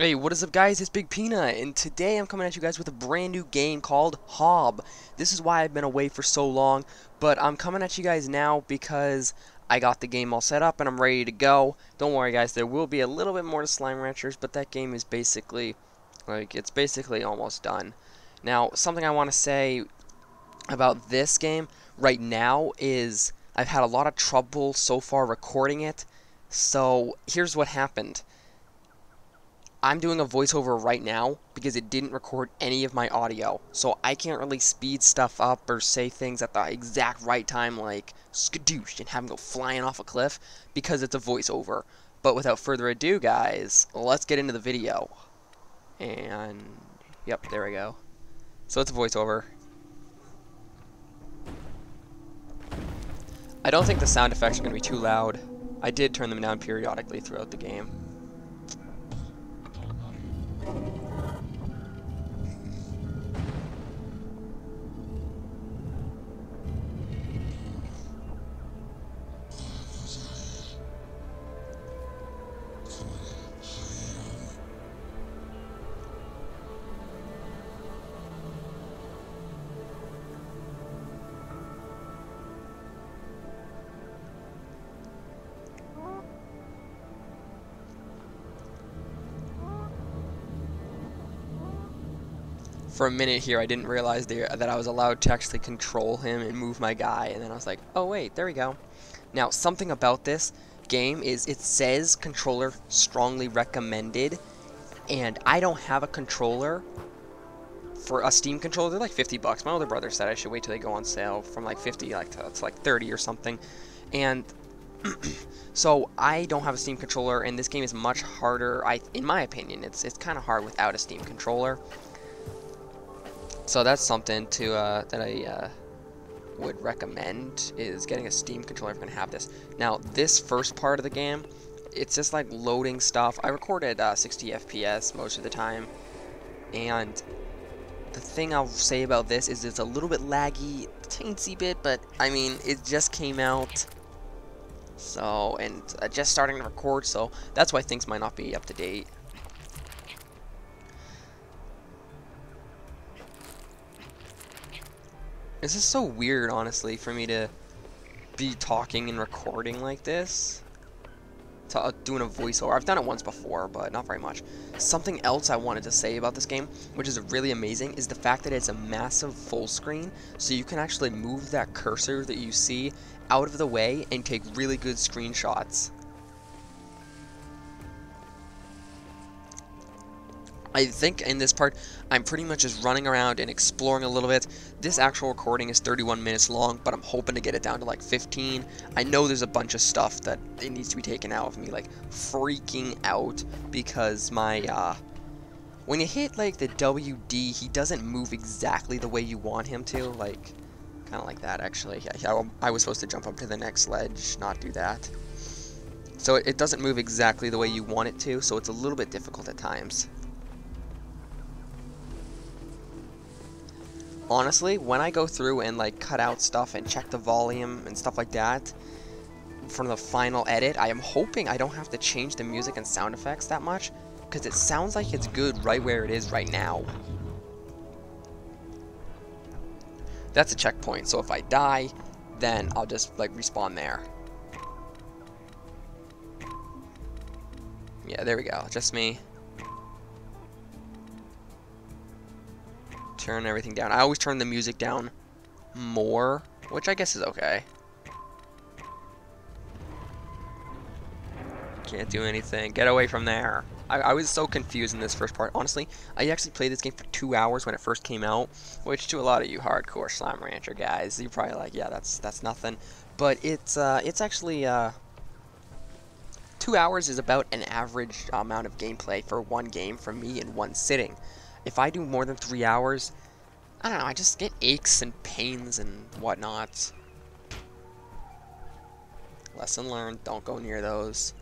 Hey, what is up guys, it's Big Peanut, and today I'm coming at you guys with a brand new game called Hob. This is why I've been away for so long, but I'm coming at you guys now because I got the game all set up and I'm ready to go. Don't worry guys, there will be a little bit more to Slime Ranchers, but that game is basically, like, it's basically almost done. Now, something I want to say about this game right now is I've had a lot of trouble so far recording it, so here's what happened. I'm doing a voiceover right now because it didn't record any of my audio, so I can't really speed stuff up or say things at the exact right time, like skadoosh, and have them go flying off a cliff, because it's a voiceover. But without further ado guys, let's get into the video. And yep, there we go. So it's a voiceover. I don't think the sound effects are going to be too loud. I did turn them down periodically throughout the game. For a minute here, I didn't realize that I was allowed to actually control him and move my guy, and then I was like, oh wait, there we go. Now, something about this game is it says controller strongly recommended, and I don't have a controller. For a Steam controller, they're like $50. My older brother said I should wait till they go on sale from like 50 like to like 30 or something, and so I don't have a Steam controller, and this game is much harder. In my opinion, it's kind of hard without a Steam controller. So that's something to that I would recommend, is getting a Steam controller if you're gonna have this. Now, this first part of the game, it's just like loading stuff. I recorded 60 FPS most of the time, and the thing I'll say about this is it's a little bit laggy, teensy bit, but I mean it just came out, so, and just starting to record, so that's why things might not be up to date. This is so weird, honestly, for me to be talking and recording like this. Doing a voiceover. I've done it once before, but not very much. Something else I wanted to say about this game, which is really amazing, is the fact that it's a massive full screen, so you can actually move that cursor that you see out of the way and take really good screenshots. I think in this part, I'm pretty much just running around and exploring a little bit. This actual recording is 31 minutes long, but I'm hoping to get it down to like 15. I know there's a bunch of stuff that it needs to be taken out of me, like freaking out, because my, when you hit like the WD, he doesn't move exactly the way you want him to, like, kind of like that actually. I was supposed to jump up to the next ledge, not do that. So it doesn't move exactly the way you want it to, so it's a little bit difficult at times. Honestly, when I go through and like cut out stuff and check the volume and stuff like that from the final edit, I am hoping I don't have to change the music and sound effects that much, because it sounds like it's good right where it is right now. That's a checkpoint, so if I die, then I'll just like respawn there. Yeah, there we go, just me. Turn everything down. I always turn the music down more, which I guess is okay. Can't do anything. Get away from there. I was so confused in this first part. Honestly, I actually played this game for 2 hours when it first came out, which to a lot of you hardcore Slime Rancher guys, you're probably like, yeah, that's nothing. But it's actually 2 hours is about an average amount of gameplay for one game for me in one sitting. If I do more than 3 hours, I don't know, I just get aches and pains and whatnot. Lesson learned, don't go near those.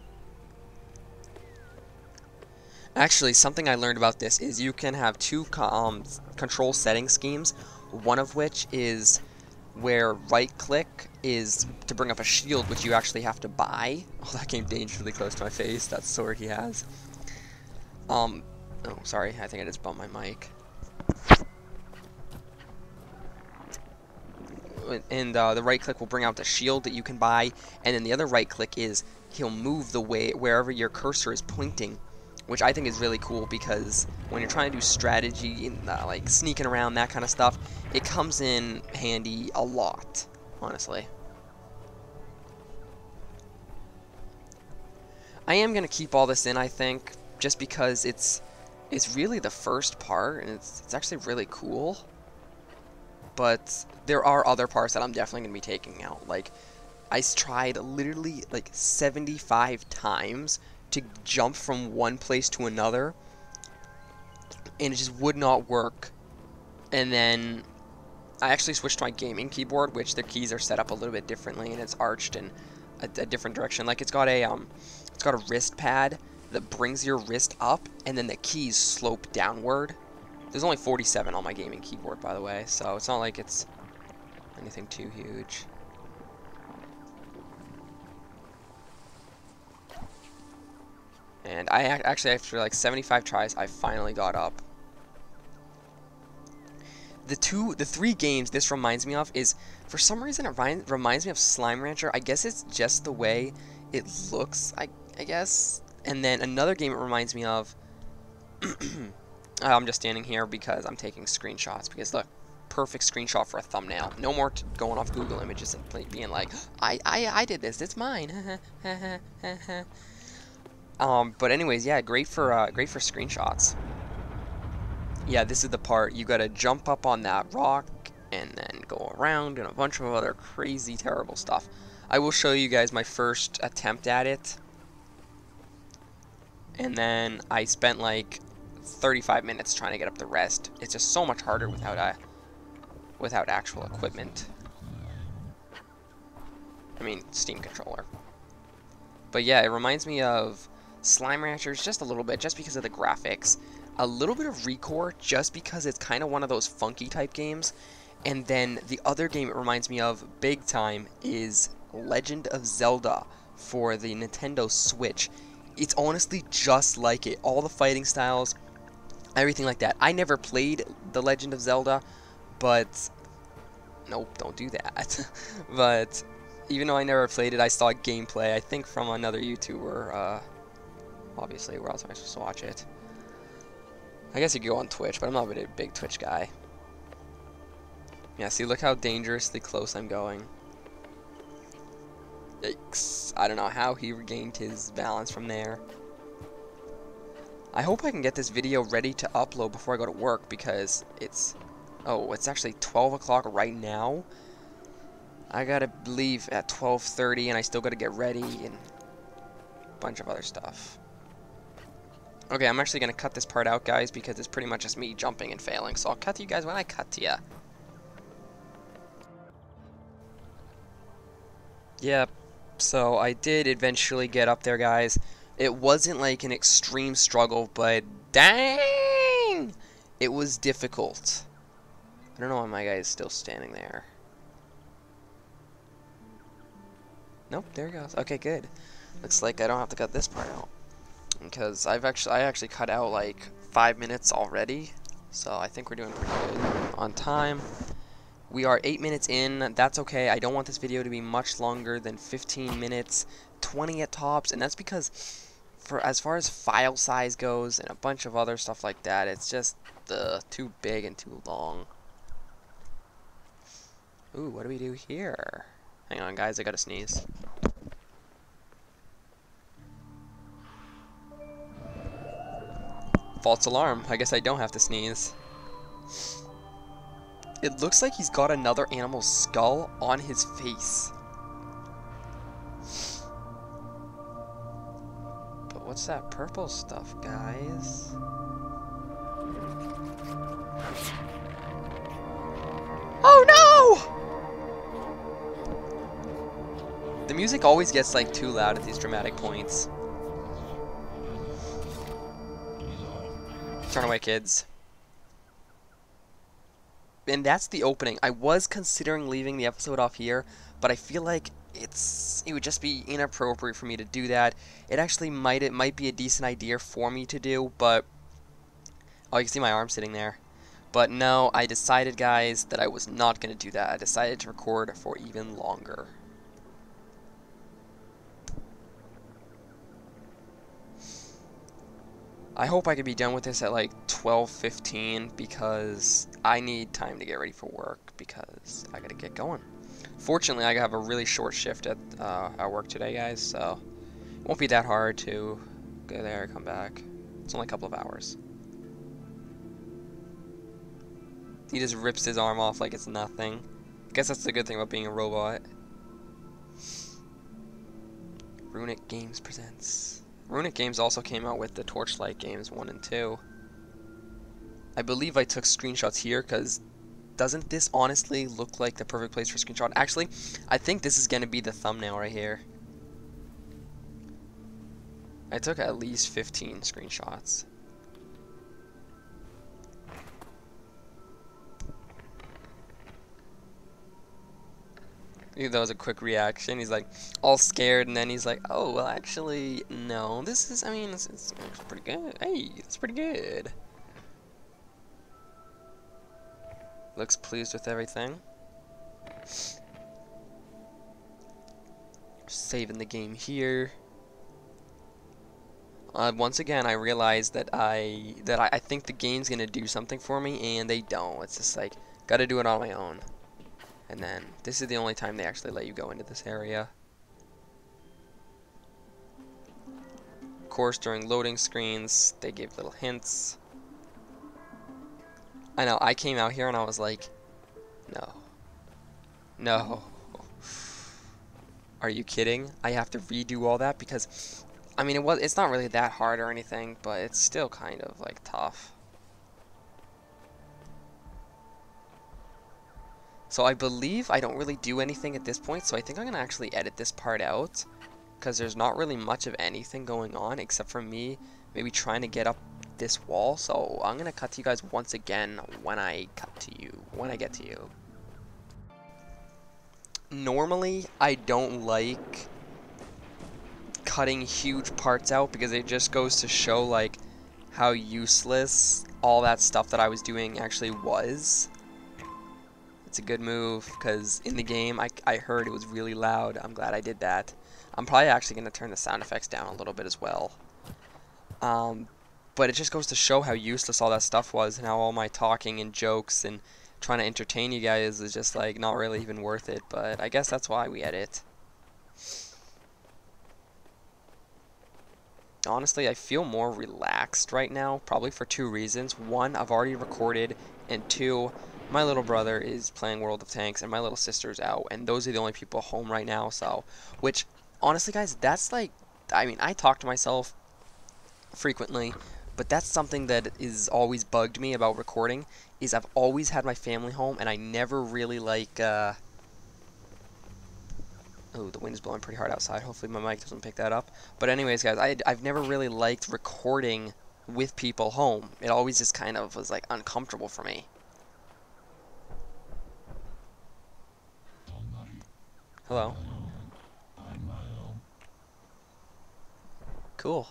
Actually, something I learned about this is you can have two control setting schemes, one of which is where right click is to bring up a shield, which you actually have to buy. Oh, that came dangerously close to my face, that sword he has. Oh, sorry, I think I just bumped my mic. And the right click will bring out the shield that you can buy, and then the other right click is he'll move the way wherever your cursor is pointing, which I think is really cool, because when you're trying to do strategy and like sneaking around, that kind of stuff, it comes in handy a lot, honestly. I am gonna keep all this in, I think, just because it's really the first part, and it's actually really cool. But there are other parts that I'm definitely going to be taking out. Like, I tried literally like 75 times to jump from one place to another, and it just would not work. And then I actually switched to my gaming keyboard, which the keys are set up a little bit differently, and it's arched in a different direction. Like, it's got a wrist pad that brings your wrist up, and then the keys slope downward. There's only 47 on my gaming keyboard, by the way, so it's not like it's anything too huge. And I actually, after like 75 tries, I finally got up. The three games this reminds me of is, for some reason, it reminds me of Slime Rancher. I guess it's just the way it looks, I guess. And then another game it reminds me of. I'm just standing here because I'm taking screenshots, because look, perfect screenshot for a thumbnail. No more going off Google images and being like, I did this, it's mine. But anyways, yeah, great for screenshots. Yeah, this is the part you gotta jump up on that rock and then go around and a bunch of other crazy terrible stuff. I will show you guys my first attempt at it. And then I spent like 35 minutes trying to get up the rest. It's just so much harder without without actual equipment. I mean, Steam controller. But yeah, it reminds me of Slime Ranchers just a little bit, just because of the graphics. A little bit of ReCore, just because it's kind of one of those funky type games. And then the other game it reminds me of big time is Legend of Zelda for the Nintendo Switch. It's honestly just like it. All the fighting styles, everything like that. I never played The Legend of Zelda, but nope, don't do that. But even though I never played it, I saw gameplay, I think from another YouTuber, obviously, where else am I supposed to watch it? I guess you could go on Twitch, but I'm not really a big Twitch guy. Yeah, see, look how dangerously close I'm going. Yikes. I don't know how he regained his balance from there. I hope I can get this video ready to upload before I go to work, because it's... oh, it's actually 12 o'clock right now. I gotta leave at 12:30, and I still gotta get ready and a bunch of other stuff. Okay, I'm actually gonna cut this part out, guys, because it's pretty much just me jumping and failing, so I'll cut to you guys when I cut to ya. Yeah, so I did eventually get up there, guys. It wasn't like an extreme struggle, but dang, it was difficult. I don't know why my guy is still standing there. Nope, there he goes. Okay, good. Looks like I don't have to cut this part out, because I actually cut out like 5 minutes already, so I think we're doing pretty good on time. We are 8 minutes in. That's okay. I don't want this video to be much longer than 15 minutes, 20 at tops, and that's because for as far as file size goes and a bunch of other stuff like that, it's just too big and too long. Ooh, what do we do here? Hang on, guys, I gotta sneeze. False alarm. I guess I don't have to sneeze. It looks like he's got another animal's skull on his face. But what's that purple stuff, guys? Oh no! The music always gets like too loud at these dramatic points. Turn away, kids. And that's the opening. I was considering leaving the episode off here, but I feel like it would just be inappropriate for me to do that. It actually might, it might be a decent idea for me to do, but oh, you can see my arm sitting there. But no, I decided, guys, that I was not going to do that. I decided to record for even longer. I hope I can be done with this at like 12:15 because I need time to get ready for work because I gotta get going. Fortunately, I have a really short shift at work today, guys, so it won't be that hard to go there, come back. It's only a couple of hours. He just rips his arm off like it's nothing. I guess that's the good thing about being a robot. Runic Games presents. Runic Games also came out with the Torchlight games 1 and 2. I believe I took screenshots here, because doesn't this honestly look like the perfect place for a screenshot? Actually, I think this is going to be the thumbnail right here. I took at least 15 screenshots. That was a quick reaction. He's like all scared, and then he's like, "Oh, well, actually, no. This is, I mean, it's pretty good. Hey, it's pretty good." Looks pleased with everything. Saving the game here. Once again, I realized that I think the game's gonna do something for me, and they don't. It's just like gotta do it on my own. And then, this is the only time they actually let you go into this area. Of course, during loading screens, they gave little hints. I know, I came out here and I was like, no. No. Are you kidding? I have to redo all that because, I mean, it's not really that hard or anything, but it's still kind of, like, tough. So I believe I don't really do anything at this point, so I think I'm going to actually edit this part out, because there's not really much of anything going on except for me maybe trying to get up this wall, so I'm going to cut to you guys once again when I get to you. Normally, I don't like cutting huge parts out, because it just goes to show, like, how useless all that stuff that I was doing actually was. It's a good move, because in the game I heard it was really loud. I'm glad I did that. I'm probably actually going to turn the sound effects down a little bit as well. But it just goes to show how useless all that stuff was, and how all my talking and jokes and trying to entertain you guys is just like not really even worth it, but I guess that's why we edit. Honestly, I feel more relaxed right now, probably for two reasons. One, I've already recorded, and two, my little brother is playing World of Tanks, and my little sister's out, and those are the only people home right now, so, which, honestly, guys, that's like, I mean, I talk to myself frequently, but that's something that is always bugged me about recording, is I've always had my family home, and I never really, like, oh, the wind is blowing pretty hard outside, hopefully my mic doesn't pick that up, but anyways, guys, I've never really liked recording with people home. It always just kind of was, like, uncomfortable for me. Hello. Cool.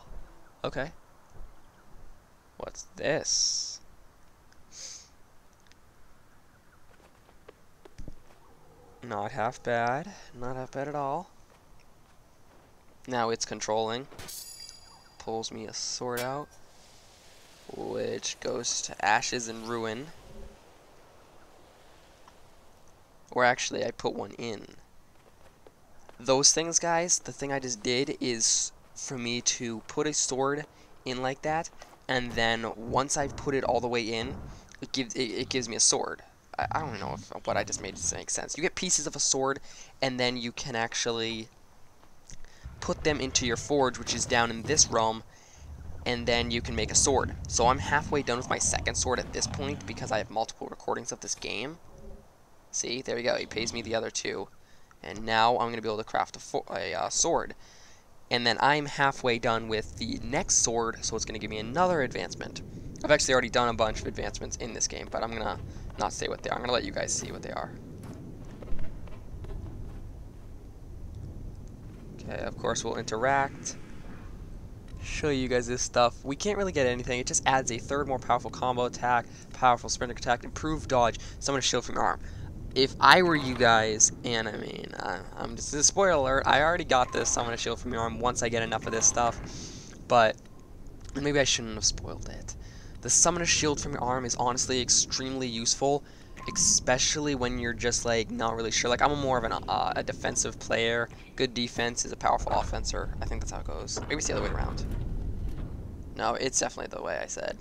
Okay. What's this? Not half bad. Not half bad at all. Now it's controlling. Pulls me a sword out, which goes to ashes and ruin. Or actually, I put one in. Those things, guys, the thing I just did is for me to put a sword in like that, and then once I've put it all the way in, it gives me a sword. I don't know if what I just made makes sense. You get pieces of a sword, and then you can actually put them into your forge, which is down in this realm, and then you can make a sword. So I'm halfway done with my second sword at this point, because I have multiple recordings of this game. See, there we go, it pays me the other two. And now I'm going to be able to craft a sword. And then I'm halfway done with the next sword, so it's going to give me another advancement. I've actually already done a bunch of advancements in this game, but I'm going to not say what they are. I'm going to let you guys see what they are. Okay, of course we'll interact. Show you guys this stuff. We can't really get anything. It just adds a third more powerful combo attack, powerful sprinter attack, improved dodge, summon a shield from your arm. If I were you guys, and I mean, I'm just, spoiler alert, I already got this summon a shield from your arm once I get enough of this stuff, but maybe I shouldn't have spoiled it. The summon a shield from your arm is honestly extremely useful, especially when you're just like not really sure. Like I'm more of a defensive player. Good defense is a powerful offenser. I think that's how it goes. Maybe it's the other way around. No, it's definitely the way I said.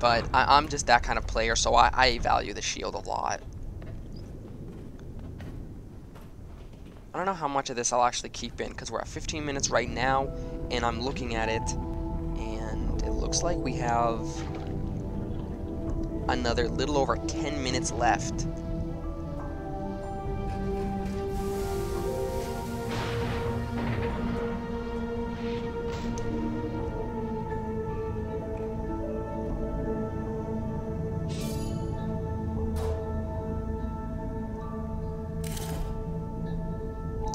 But I'm just that kind of player, so I value the shield a lot. I don't know how much of this I'll actually keep in, because we're at 15 minutes right now, and I'm looking at it, and it looks like we have another little over 10 minutes left.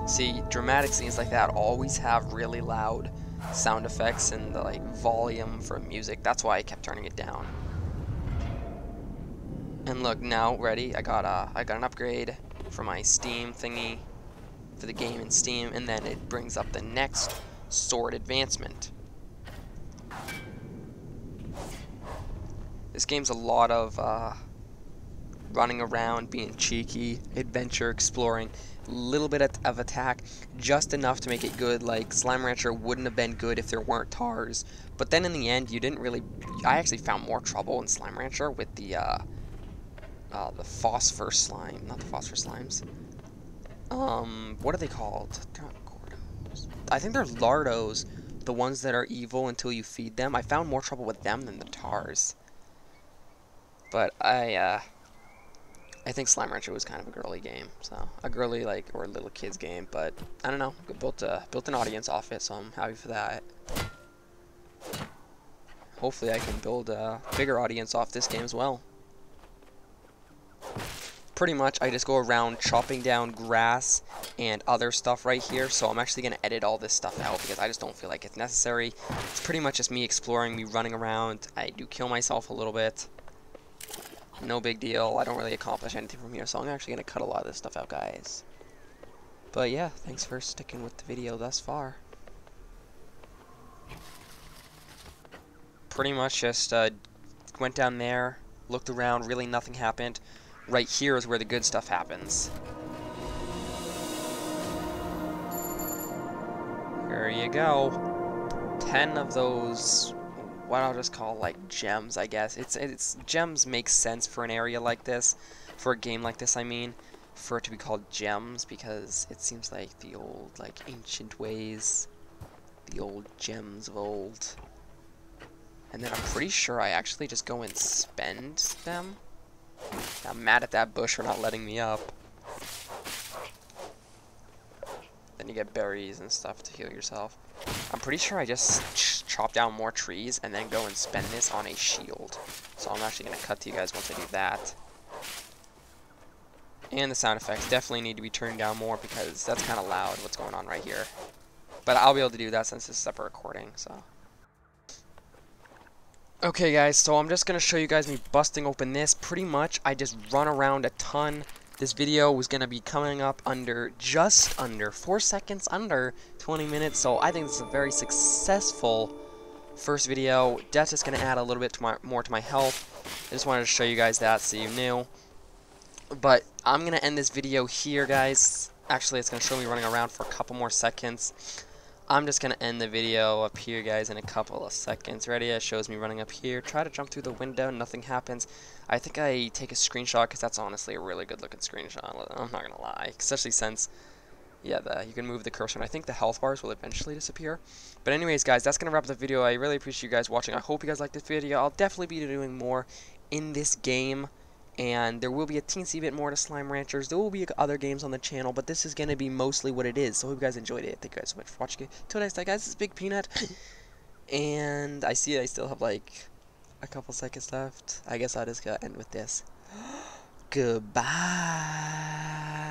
See, dramatic scenes like that always have really loud sound effects and the like volume for music. That's why I kept turning it down. And look, now ready? I got an upgrade for my Steam thingy for the game in Steam, and then it brings up the next sword advancement. This game's a lot of running around, being cheeky, adventure, exploring. Little bit of attack, just enough to make it good. Like Slime Rancher wouldn't have been good if there weren't TARs, but then in the end you didn't really. I actually found more trouble in Slime Rancher with the phosphor slime, not the phosphor slimes. What are they called? They're not gordos. I think they're lardos, the ones that are evil until you feed them. I found more trouble with them than the TARs, but I think Slime Rancher was kind of a girly game, so a girly like or a little kids game, but I don't know. Built an audience off it, so I'm happy for that. Hopefully, I can build a bigger audience off this game as well. Pretty much, I just go around chopping down grass and other stuff right here. So I'm actually gonna edit all this stuff out because I just don't feel like it's necessary. It's pretty much just me exploring, me running around. I do kill myself a little bit. No big deal. I don't really accomplish anything from here, so I'm actually going to cut a lot of this stuff out, guys. But yeah, thanks for sticking with the video thus far. Pretty much just went down there, looked around, really nothing happened. Right here is where the good stuff happens. Here you go. 10 of those... what I'll just call like gems, I guess. It's gems make sense for an area like this, for a game like this. I mean, for it to be called gems because it seems like the old like ancient ways, the old gems of old. And then I'm pretty sure I actually just go and spend them. I'm mad at that bush for not letting me up. Then you get berries and stuff to heal yourself. I'm pretty sure I just chop down more trees and then go and spend this on a shield. So I'm actually going to cut to you guys once I do that. And the sound effects definitely need to be turned down more because that's kind of loud what's going on right here. But I'll be able to do that since this is up for recording, so. Okay guys, so I'm just going to show you guys me busting open this. Pretty much I just run around a ton. This video was going to be coming up under, just under 4 seconds, under 20 minutes, so I think this is a very successful first video. That's just going to add a little bit to more to my health. I just wanted to show you guys that so you knew. But I'm going to end this video here, guys. Actually, it's going to show me running around for a couple more seconds. I'm just going to end the video up here, guys, in a couple of seconds. Ready? It shows me running up here. Try to jump through the window. Nothing happens. I think I take a screenshot because that's honestly a really good-looking screenshot. I'm not going to lie, especially since, yeah, you can move the cursor. And I think the health bars will eventually disappear. But anyways, guys, that's going to wrap up the video. I really appreciate you guys watching. I hope you guys liked this video. I'll definitely be doing more in this game. And there will be a teensy bit more to Slime Ranchers. There will be other games on the channel, but this is going to be mostly what it is. So I hope you guys enjoyed it. Thank you guys so much for watching it. Till next time, guys, this is Big Peanut. And I see I still have, like, a couple seconds left. I guess I'll just end with this. Goodbye.